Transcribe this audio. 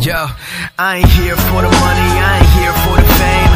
Yo, I ain't here for the money, I ain't here for the fame.